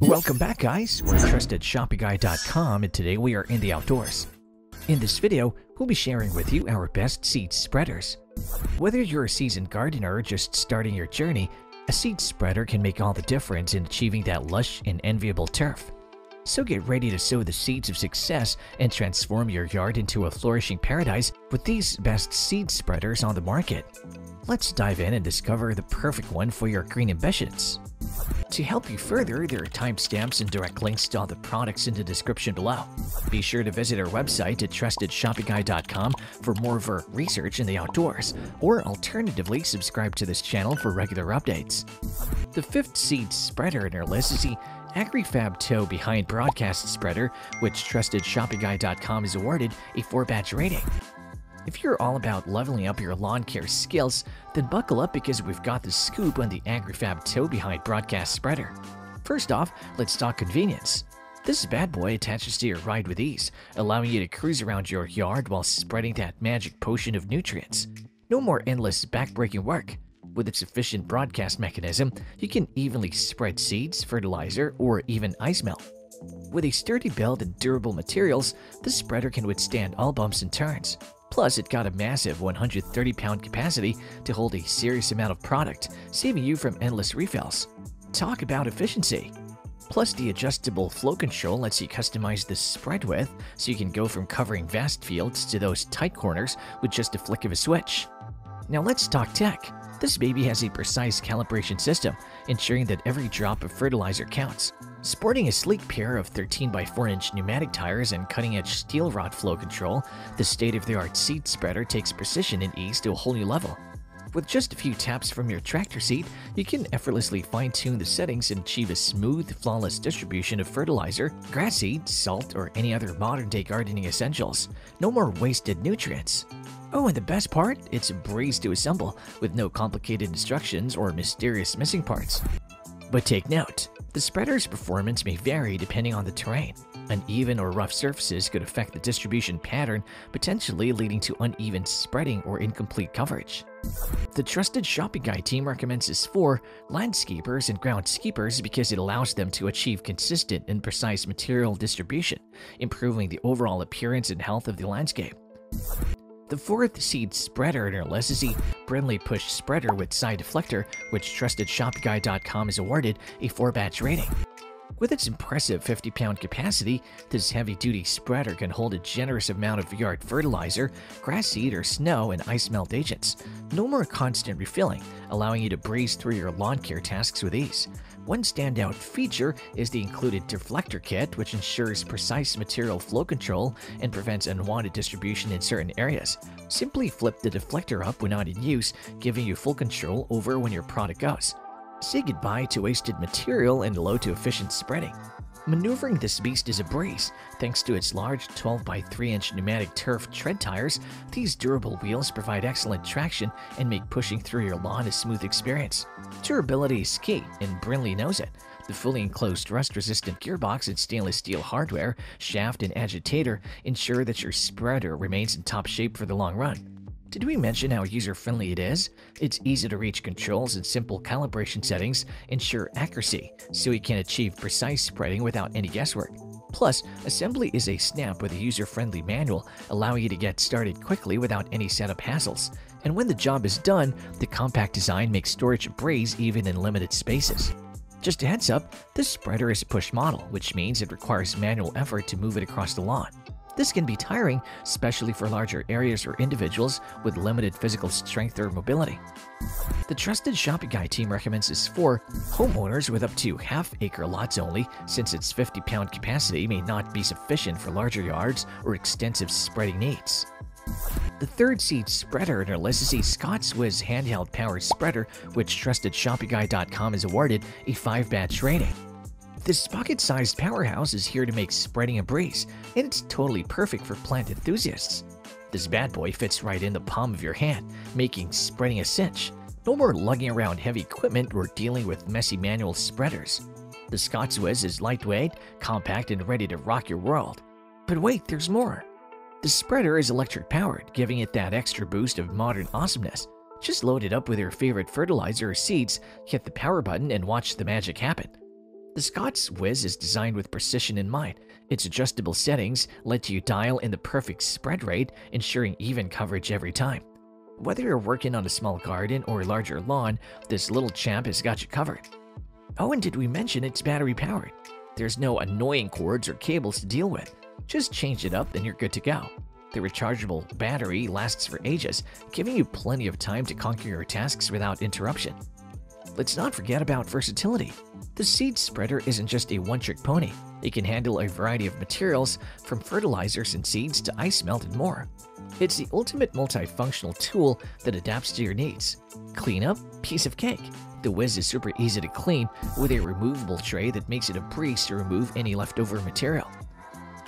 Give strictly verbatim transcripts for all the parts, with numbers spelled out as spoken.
Welcome back, guys. We're trusted shopping guy dot com, and today we are in the outdoors. In this video, we'll be sharing with you our best seed spreaders. Whether you're a seasoned gardener or just starting your journey, a seed spreader can make all the difference in achieving that lush and enviable turf. So get ready to sow the seeds of success and transform your yard into a flourishing paradise with these best seed spreaders on the market. Let's dive in and discover the perfect one for your green ambitions. To help you further, there are timestamps and direct links to all the products in the description below. Be sure to visit our website at trusted shopping guy dot com for more of our research in the outdoors, or alternatively, subscribe to this channel for regular updates. The fifth seed spreader in our list is the AgriFab Tow Behind Broadcast Spreader, which trusted shopping guy dot com is awarded a four-batch rating. If you're all about leveling up your lawn care skills, then buckle up because we've got the scoop on the AgriFab Tow Behind Broadcast Spreader. First off, let's talk convenience. This bad boy attaches to your ride with ease, allowing you to cruise around your yard while spreading that magic potion of nutrients. No more endless backbreaking work. With its efficient broadcast mechanism, you can evenly spread seeds, fertilizer, or even ice melt. With a sturdy build and durable materials, this spreader can withstand all bumps and turns. Plus, it got a massive one hundred thirty pound capacity to hold a serious amount of product, saving you from endless refills. Talk about efficiency! Plus, the adjustable flow control lets you customize the spread width, so you can go from covering vast fields to those tight corners with just a flick of a switch. Now let's talk tech. This baby has a precise calibration system, ensuring that every drop of fertilizer counts. Sporting a sleek pair of thirteen by four inch pneumatic tires and cutting-edge steel rod flow control, the state-of-the-art seed spreader takes precision and ease to a whole new level. With just a few taps from your tractor seat, you can effortlessly fine-tune the settings and achieve a smooth, flawless distribution of fertilizer, grass seed, salt, or any other modern-day gardening essentials. No more wasted nutrients. Oh, and the best part? It's a breeze to assemble, with no complicated instructions or mysterious missing parts. But take note, the spreader's performance may vary depending on the terrain. Uneven or rough surfaces could affect the distribution pattern, potentially leading to uneven spreading or incomplete coverage. The Trusted Shopping Guy team recommends this for landscapers and groundskeepers because it allows them to achieve consistent and precise material distribution, improving the overall appearance and health of the landscape. The fourth seed spreader in our list is the Brinly Push Spreader with Side Deflector, which trusted shop guy dot com is awarded a four-batch rating. With its impressive fifty pound capacity, this heavy-duty spreader can hold a generous amount of yard fertilizer, grass seed or snow, and ice melt agents. No more constant refilling, allowing you to breeze through your lawn care tasks with ease. One standout feature is the included deflector kit, which ensures precise material flow control and prevents unwanted distribution in certain areas. Simply flip the deflector up when not in use, giving you full control over when your product goes. Say goodbye to wasted material and low to efficient spreading. Maneuvering this beast is a breeze. Thanks to its large twelve by three inch pneumatic turf tread tires, these durable wheels provide excellent traction and make pushing through your lawn a smooth experience. Durability is key, and Brinly knows it. The fully enclosed rust-resistant gearbox and stainless steel hardware, shaft, and agitator ensure that your spreader remains in top shape for the long run. Did we mention how user-friendly it is? Its easy-to-reach controls and simple calibration settings ensure accuracy, so you can achieve precise spreading without any guesswork. Plus, assembly is a snap with a user-friendly manual, allowing you to get started quickly without any setup hassles. And when the job is done, the compact design makes storage a breeze even in limited spaces. Just a heads up, this spreader is a push model, which means it requires manual effort to move it across the lawn. This can be tiring, especially for larger areas or individuals with limited physical strength or mobility. The Trusted Shopping Guy team recommends this for homeowners with up to half-acre lots only, since its fifty pound capacity may not be sufficient for larger yards or extensive spreading needs. The third seed spreader in our list is a Scotts Whiz handheld powered spreader, which trusted shopping guy dot com is awarded a five-batch rating. This pocket-sized powerhouse is here to make spreading a breeze, and it's totally perfect for plant enthusiasts. This bad boy fits right in the palm of your hand, making spreading a cinch. No more lugging around heavy equipment or dealing with messy manual spreaders. The Scotts Whiz is lightweight, compact, and ready to rock your world. But wait, there's more! The spreader is electric-powered, giving it that extra boost of modern awesomeness. Just load it up with your favorite fertilizer or seeds, hit the power button, and watch the magic happen. The Scotts Whiz is designed with precision in mind. Its adjustable settings let you dial in the perfect spread rate, ensuring even coverage every time. Whether you're working on a small garden or a larger lawn, this little champ has got you covered. Oh, and did we mention it's battery powered? There's no annoying cords or cables to deal with. Just change it up and you're good to go. The rechargeable battery lasts for ages, giving you plenty of time to conquer your tasks without interruption. Let's not forget about versatility. The seed spreader isn't just a one-trick pony. It can handle a variety of materials, from fertilizers and seeds to ice melt and more. It's the ultimate multifunctional tool that adapts to your needs. Cleanup, piece of cake. The Whiz is super easy to clean with a removable tray that makes it a breeze to remove any leftover material.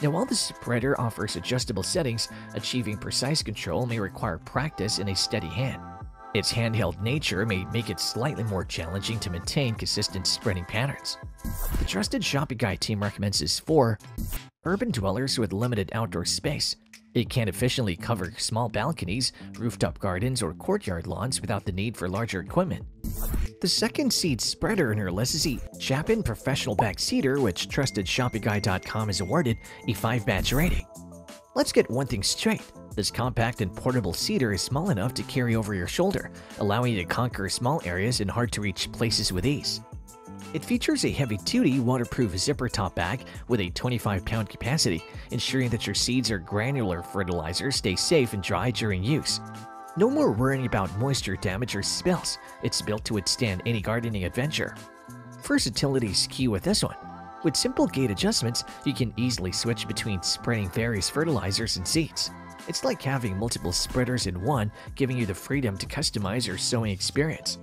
Now, while the spreader offers adjustable settings, achieving precise control may require practice and a steady hand. Its handheld nature may make it slightly more challenging to maintain consistent spreading patterns. The trusted shopping guide team recommends this for urban dwellers with limited outdoor space. It can efficiently cover small balconies, rooftop gardens, or courtyard lawns without the need for larger equipment. The second seed spreader in our list is the Chapin Professional Bag Seeder, which Trusted Shopping Guide dot com has awarded a five-batch rating. Let's get one thing straight. This compact and portable seeder is small enough to carry over your shoulder, allowing you to conquer small areas and hard-to-reach places with ease. It features a heavy-duty, waterproof zipper-top bag with a twenty-five pound capacity, ensuring that your seeds or granular fertilizers stay safe and dry during use. No more worrying about moisture damage or spills. It's built to withstand any gardening adventure. Versatility is key with this one. With simple gate adjustments, you can easily switch between spreading various fertilizers and seeds. It's like having multiple spreaders in one, giving you the freedom to customize your sowing experience.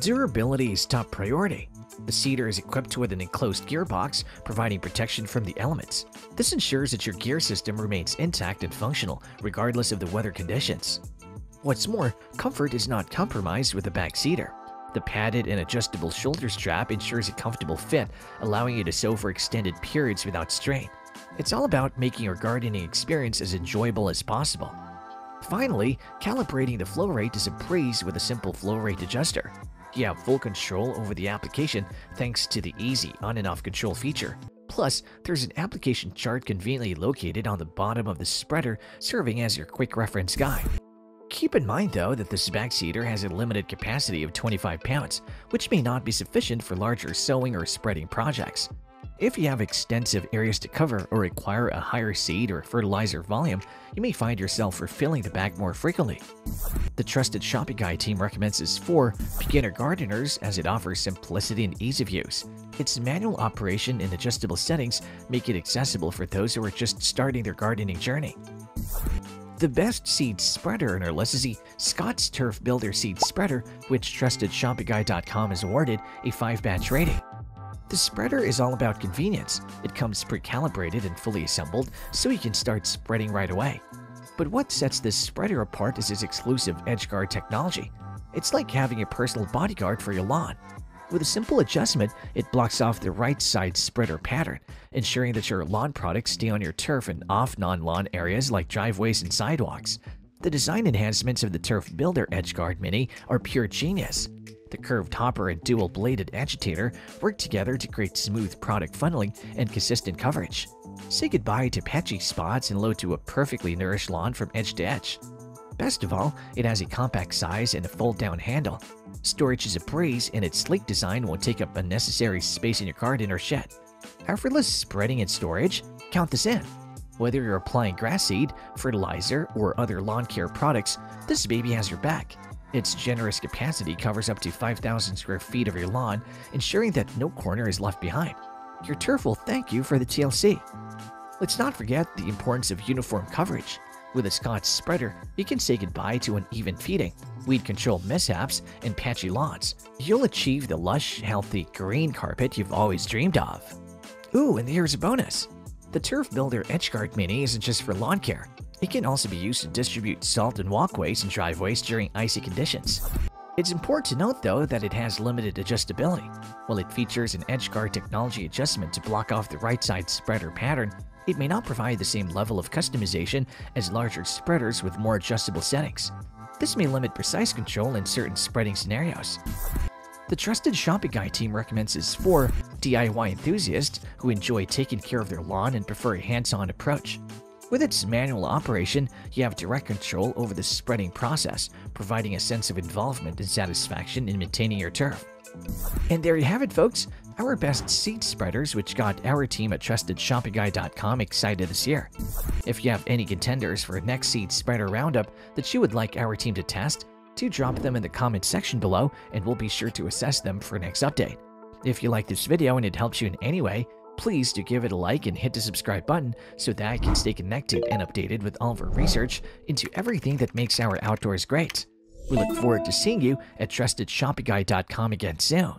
Durability is top priority. The seeder is equipped with an enclosed gearbox, providing protection from the elements. This ensures that your gear system remains intact and functional, regardless of the weather conditions. What's more, comfort is not compromised with the bag seeder. The padded and adjustable shoulder strap ensures a comfortable fit, allowing you to sow for extended periods without strain. It's all about making your gardening experience as enjoyable as possible. Finally, calibrating the flow rate is a breeze with a simple flow rate adjuster. You have full control over the application thanks to the easy on and off control feature. Plus, there's an application chart conveniently located on the bottom of the spreader, serving as your quick reference guide. Keep in mind, though, that this bag seeder has a limited capacity of twenty-five pounds, which may not be sufficient for larger sowing or spreading projects. If you have extensive areas to cover or require a higher seed or fertilizer volume, you may find yourself refilling the bag more frequently. The Trusted Shopping Guide team recommends this for beginner gardeners as it offers simplicity and ease of use. Its manual operation and adjustable settings make it accessible for those who are just starting their gardening journey. The best seed spreader in our list is the Scotts Turf Builder Seed Spreader, which Trusted Shopping Guide dot com has awarded a five-batch rating. The spreader is all about convenience. It comes pre-calibrated and fully assembled, so you can start spreading right away. But what sets this spreader apart is its exclusive EdgeGuard technology. It's like having a personal bodyguard for your lawn. With a simple adjustment, it blocks off the right side spreader pattern, ensuring that your lawn products stay on your turf and off non-lawn areas like driveways and sidewalks. The design enhancements of the Turf Builder EdgeGuard Mini are pure genius. The curved hopper and dual-bladed agitator work together to create smooth product funneling and consistent coverage. Say goodbye to patchy spots and load to a perfectly nourished lawn from edge to edge. Best of all, it has a compact size and a fold-down handle. Storage is a breeze, and its sleek design won't take up unnecessary space in your garden or shed. Effortless spreading and storage? Count this in. Whether you're applying grass seed, fertilizer, or other lawn care products, this baby has your back. Its generous capacity covers up to five thousand square feet of your lawn, ensuring that no corner is left behind. Your turf will thank you for the T L C. Let's not forget the importance of uniform coverage. With a Scotts spreader, you can say goodbye to uneven feeding, weed control mishaps, and patchy lawns. You'll achieve the lush, healthy green carpet you've always dreamed of. Ooh, and here's a bonus. The Turf Builder EdgeGuard Mini isn't just for lawn care. It can also be used to distribute salt in walkways and driveways during icy conditions. It's important to note, though, that it has limited adjustability. While it features an EdgeGuard technology adjustment to block off the right side spreader pattern, it may not provide the same level of customization as larger spreaders with more adjustable settings. This may limit precise control in certain spreading scenarios. The trusted shopping guy team recommends is for D I Y enthusiasts who enjoy taking care of their lawn and prefer a hands-on approach. With its manual operation, you have direct control over the spreading process, providing a sense of involvement and satisfaction in maintaining your turf. And there you have it, folks, our best seed spreaders, which got our team at trusted shopping guy dot com excited this year. If you have any contenders for next seed spreader roundup that you would like our team to test, do drop them in the comment section below and we'll be sure to assess them for next update. If you like this video and it helps you in any way, please do give it a like and hit the subscribe button so that I can stay connected and updated with all of our research into everything that makes our outdoors great. We look forward to seeing you at trusted shopping guy dot com again soon.